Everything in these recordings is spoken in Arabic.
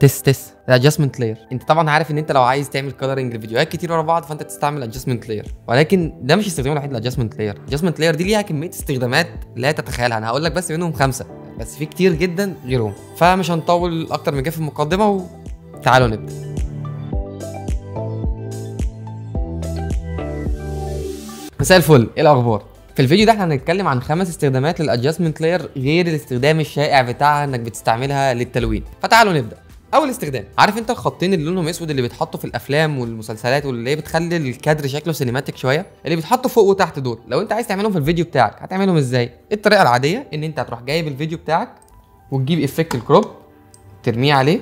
تست الادجستمنت لاير. انت طبعا عارف ان انت لو عايز تعمل كلرنج لفيديوهات كتير ورا بعض فانت تستعمل الادجستمنت لاير، ولكن ده مش استخدام الوحيد للادجستمنت لاير. الادجستمنت لاير دي ليها كميه استخدامات لا تتخيلها، انا هقول لك بس منهم 5، بس في كتير جدا غيرهم، فمش هنطول اكتر من كده في المقدمه وتعالوا نبدا. مساء الفل، ايه الاخبار؟ في الفيديو ده احنا هنتكلم عن 5 استخدامات للادجستمنت لاير غير الاستخدام الشائع بتاعها انك بتستعملها للتلوين، فتعالوا نبدا. اول استخدام، عارف انت الخطين اللي لونهم اسود اللي بيتحطوا في الافلام والمسلسلات واللي بتخلي الكادر شكله سينماتيك شويه، اللي بيتحطوا فوق وتحت دول، لو انت عايز تعملهم في الفيديو بتاعك هتعملهم ازاي؟ الطريقه العاديه ان انت هتروح جايب الفيديو بتاعك وتجيب افكت الكروب ترميه عليه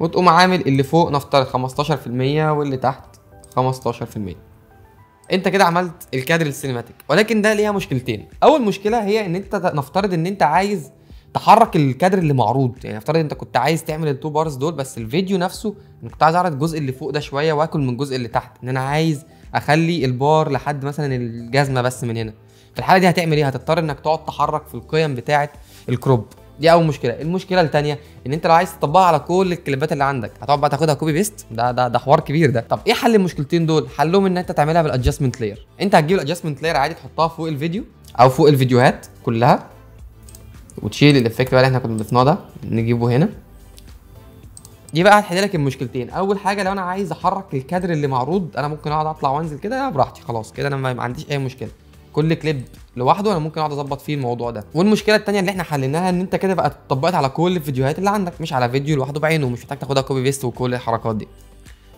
وتقوم عامل اللي فوق نفترض 15% واللي تحت 15%. انت كده عملت الكادر السينماتيك، ولكن ده ليها مشكلتين. اول مشكله هي ان انت نفترض ان انت عايز تحرك الكادر اللي معروض، يعني نفترض انت كنت عايز تعمل التو بارز دول، بس الفيديو نفسه انا كنت عايز اعرض الجزء اللي فوق ده شويه واكل من الجزء اللي تحت، ان انا عايز اخلي البار لحد مثلا الجزمه بس من هنا. في الحاله دي هتعمل ايه؟ هتضطر انك تقعد تحرك في القيم بتاعه الكروب. دي اول مشكله. المشكله الثانيه ان انت لو عايز تطبقها على كل الكليبات اللي عندك هتقعد بقى تاخدها كوبي بيست، ده حوار كبير ده. طب ايه حل المشكلتين دول؟ حلهم ان انت تعملها بالادجستمنت لاير. انت هتجيب الادجستمنت لاير عادي تحطها فوق الفيديو او فوق الفيديوهات كلها وتشيل الافكت بقى اللي احنا كنا ضفناه ده نجيبه هنا. دي بقى هتحل لك المشكلتين. اول حاجه لو انا عايز احرك الكادر اللي معروض انا ممكن اقعد اطلع وانزل كده براحتي، خلاص كده انا ما عنديش اي مشكله، كل كليب لوحده انا ممكن اقعد اظبط فيه الموضوع ده. والمشكله الثانيه اللي احنا حليناها ان انت كده بقى اتطبقت على كل الفيديوهات اللي عندك، مش على فيديو لوحده بعينه ومش محتاج تاخدها كوبي بيست وكل الحركات دي.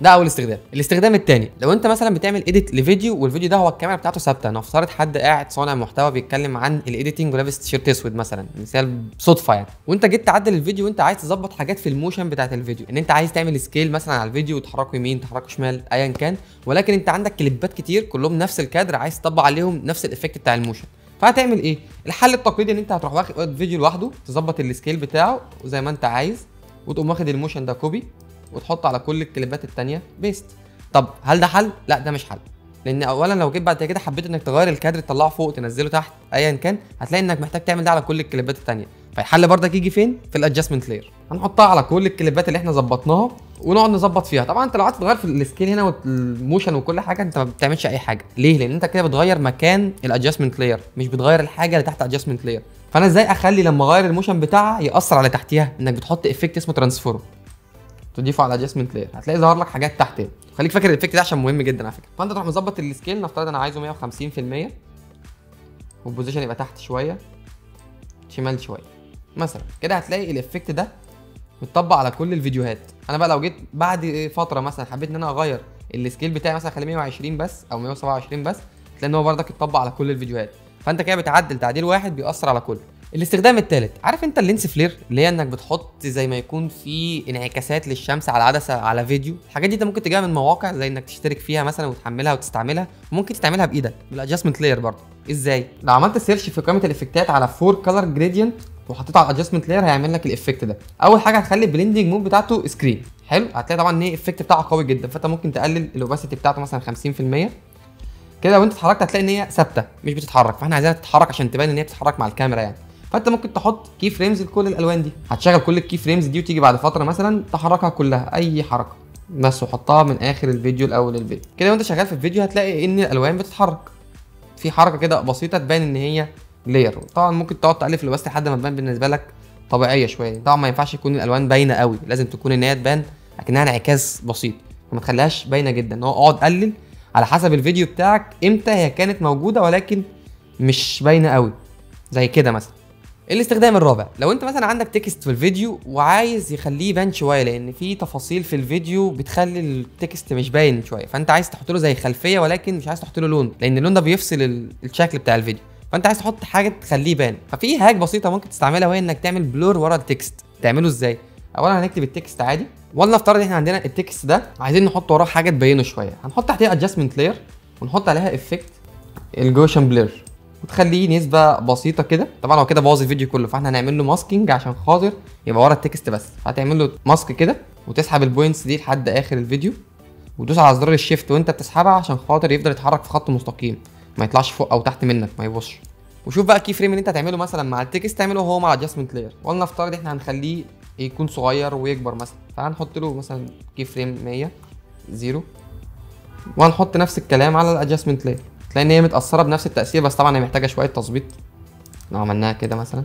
ده اول استخدام. الاستخدام الثاني، لو انت مثلا بتعمل اديت لفيديو والفيديو ده هو الكاميرا بتاعته ثابته، نفترض حد قاعد صانع محتوى بيتكلم عن الايديتنج ولابس تيشيرت اسود مثلا، مثال صدفه يعني، وانت جيت تعدل الفيديو وانت عايز تظبط حاجات في الموشن بتاعه الفيديو، ان انت عايز تعمل سكيل مثلا على الفيديو وتحركه يمين تحركه شمال ايا كان، ولكن انت عندك كليبات كتير كلهم نفس الكادر عايز تطبق عليهم نفس الايفكت بتاع الموشن، فهتعمل ايه؟ الحل التقليدي ان انت هتروح واخد فيديو لوحده تظبط السكيل بتاعه زي ما انت عايز وتقوم واخد الموشن ده كوبي وتحط على كل الكليبات الثانيه بيست. طب هل ده حل؟ لا ده مش حل، لان اولا لو جيت بعد كده حبيت انك تغير الكادر تطلعه فوق تنزله تحت ايا كان هتلاقي انك محتاج تعمل ده على كل الكليبات الثانيه، فالحل برضك يجي فين؟ في الادجستمنت لاير. هنحطها على كل الكليبات اللي احنا ظبطناها ونقعد نظبط فيها. طبعا انت لو قعدت تغير في السكيل هنا والموشن وكل حاجه انت ما بتعملش اي حاجه. ليه؟ لان انت كده بتغير مكان الادجستمنت لاير مش بتغير الحاجه اللي تحت الادجستمنت لاير. فانا ازاي اخلي لما اغير الموشن بتاعها ياثر على تحتيها؟ انك بتحط افكت اسمه ترانسفورم تضيفه على الادجستمنت لاير، هتلاقي ظهر لك حاجات تحت. خليك فاكر الافكت ده عشان مهم جدا على فكره. فانت تروح مظبط السكيل، نفترض انا عايزه 150% والبوزيشن يبقى تحت شويه شمال شويه مثلا، كده هتلاقي الافكت ده متطبق على كل الفيديوهات. انا بقى لو جيت بعد فتره مثلا حبيت ان انا اغير السكيل بتاعي مثلا اخليه 120 بس او 127 بس، هتلاقي ان هو برضك اتطبق على كل الفيديوهات. فانت كده بتعدل تعديل واحد بيأثر على كله. الاستخدام الثالث، عارف انت اللينس فلير اللي هي انك بتحط زي ما يكون في انعكاسات للشمس على عدسه على فيديو، الحاجات دي انت ممكن تجيبها من مواقع زي انك تشترك فيها مثلا وتحملها وتستعملها، وممكن تستعملها بايدك بالادجستمنت لاير برضه. ازاي؟ لو عملت سيرش في قائمه الافكتات على 4 كلر جريدينت وحطيت على الادجستمنت لاير هيعمل لك الايفكت ده. اول حاجه هتخلي البلندنج مود بتاعته سكرين، حلو؟ هتلاقي طبعا ان الايفكت بتاعه قوي جدا، فانت ممكن تقلل الاوباسيتي بتاعته مثلا 50% كده، وانت اتحركت هتلاقي ان هي ثابته مش بتتحرك، فاحنا عايزينها تتحرك عشان تبان ان هي بتتحرك مع الكاميرا يعني. فانت ممكن تحط كي فريمز لكل الالوان دي، هتشغل كل الكي فريمز دي وتيجي بعد فتره مثلا تحركها كلها اي حركه بس، وحطها من اخر الفيديو لاول الفيديو كده، وانت شغال في الفيديو هتلاقي ان الالوان بتتحرك في حركه كده بسيطه تبان ان هي لاير. طبعا ممكن تقعد تقلب في الوسط لحد ما تبان بالنسبه لك طبيعيه شويه، طبعا ما ينفعش تكون الالوان باينه قوي، لازم تكون ان هي تبان اكنها انعكاس بسيط، فما تخليهاش باينه جدا. هو اقعد قلل على حسب الفيديو بتاعك امتى هي كانت موجوده ولكن مش باينه قوي زي كده مثلا. الاستخدام الرابع، لو انت مثلا عندك تكست في الفيديو وعايز يخليه يبان شويه، لان في تفاصيل في الفيديو بتخلي التكست مش باين شويه، فانت عايز تحط له زي خلفيه ولكن مش عايز تحط له لون، لان اللون ده بيفصل الشكل بتاع الفيديو، فانت عايز تحط حاجه تخليه يبان. ففي هاك بسيطه ممكن تستعملها وهي انك تعمل بلور ورا التكست. تعمله ازاي؟ اولا هنكتب التكست عادي، ولا نفترض احنا عندنا التكست ده عايزين نحط وراه حاجه تبينه شويه، هنحط تحتيه ادجستمنت لاير ونحط عليها افكت الجوشن بلير وتخليه نسبه بسيطه كده. طبعا هو كده باظ الفيديو كله، فاحنا هنعمل له ماسكينج عشان خاطر يبقى ورا التكست بس، هتعمل له ماسك كده وتسحب البوينتس دي لحد اخر الفيديو وتدوس على زرار الشيفت وانت بتسحبها عشان خاطر يفضل يتحرك في خط مستقيم، ما يطلعش فوق او تحت منك، ما يبصش. وشوف بقى كي فريم اللي انت هتعمله مثلا مع التكست تعمله هو مع الادجستمنت لاير، ولنفترض احنا هنخليه يكون صغير ويكبر مثلا، فهنحط له مثلا كي فريم 100 0، وهنحط نفس الكلام على الادجستمنت لاير. هتلاقي ان هي متاثره بنفس التاثير، بس طبعا هي محتاجه شويه تظبيط. لو عملناها كده مثلا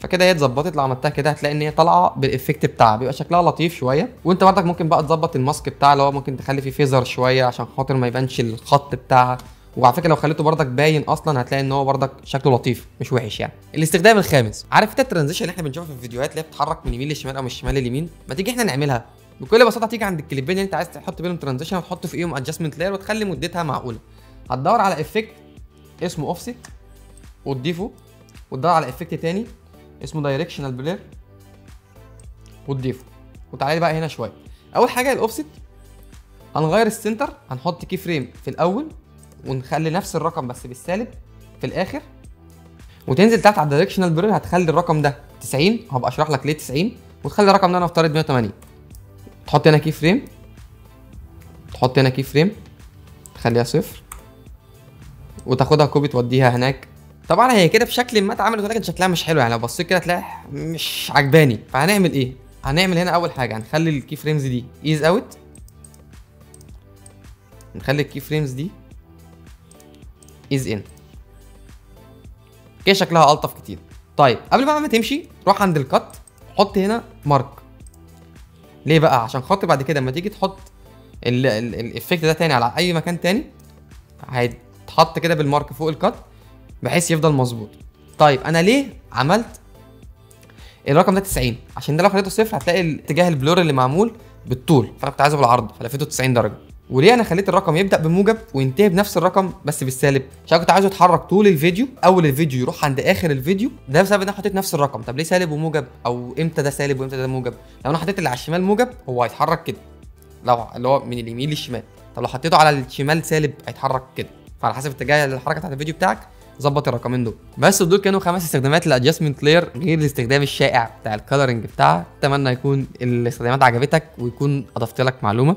فكده هي اتظبطت، لو عملتها كده هتلاقي ان هي طالعه بالافكت بتاعها، بيبقى شكلها لطيف شويه. وانت برضك ممكن بقى تظبط الماسك بتاعها، اللي هو ممكن تخلي فيه فيزر شويه عشان خاطر ما يبانش الخط بتاعها. وعلى فكره لو خليته بردك باين اصلا هتلاقي ان هو بردك شكله لطيف مش وحش يعني. الاستخدام الخامس، عارف انت الترانزيشن اللي احنا بنشوفها في الفيديوهات اللي هي بتتحرك من يمين للشمال او من الشمال لليمين، ما تيجي احنا نعملها بكل بساطه. هتيجي عند الكليبين اللي انت عايز تحط بينهم ترانزيشن وتحط فيهم ادجستمنت لاير وتخلي مدتها معقوله. هتدور على افكت اسمه اوفست وتضيفه، وتدور على افكت تاني اسمه دايركشنال بلير وتضيفه. وتعالى بقى هنا شويه. اول حاجه الاوفست، هنغير السنتر، هنحط كي فريم في الاول ونخلي نفس الرقم بس بالسالب في الاخر، وتنزل تحت على الدايركشنال بلير هتخلي الرقم ده 90، وهبقى اشرح لك ليه 90، وتخلي الرقم ده انا افترض 180. تحط هنا كي فريم، تحط هنا كي فريم، تخليها 0 وتاخدها كوبي توديها هناك. طبعا هي كده بشكل ما اتعملت ولكن شكلها مش حلو، يعني لو بصيت كده هتلاقي مش عجباني. فهنعمل ايه؟ هنعمل هنا اول حاجه هنخلي الكي فريمز دي ايز اوت، نخلي الكي فريمز دي از ان، كده شكلها الطف كتير. طيب قبل بقى ما تمشي روح عند الكات، حط هنا مارك. ليه بقى؟ عشان خاطر بعد كده لما تيجي تحط الافكت ده تاني على اي مكان تاني هيتحط كده بالمارك فوق الكات بحيث يفضل مظبوط. طيب انا ليه عملت الرقم ده 90؟ عشان ده لو خليته صفر هتلاقي الاتجاه البلور اللي معمول بالطول، فانا كنت عايزه بالعرض فلفيته 90 درجه. وليه انا خليت الرقم يبدا بموجب وينتهي بنفس الرقم بس بالسالب؟ عشان كنت عايزه يتحرك طول الفيديو، اول الفيديو يروح عند اخر الفيديو، ده بسبب ان انا حطيت نفس الرقم. طب ليه سالب وموجب؟ او امتى ده سالب وامتى ده موجب؟ لو انا حطيت اللي على الشمال موجب هو هيتحرك كده، لو اللي هو من اليمين للشمال. طب لو حطيته على الشمال سالب هيتحرك كده. فعلى حسب اتجاه الحركه بتاعت الفيديو بتاعك ظبط الرقمين دول. بس دول كانوا 5 استخدامات للادجستمنت لاير غير الاستخدام الشائع بتاع الكالرنج بتاعها. اتمنى يكون الاستخدامات عجبتك ويكون اضفت لك معلومه.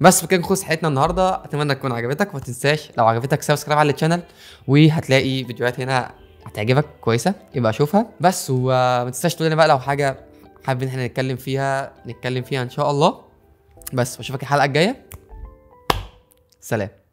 بس بكده نخلص حلقتنا النهارده، اتمنى تكون عجبتك. وما تنساش لو عجبتك سبسكرايب على القناه، وهتلاقي فيديوهات هنا هتعجبك كويسه يبقى شوفها بس. وما تنساش تقول لنا بقى لو حاجه حابب ان احنا نتكلم فيها ان شاء الله. بس واشوفك الحلقه الجايه، سلام.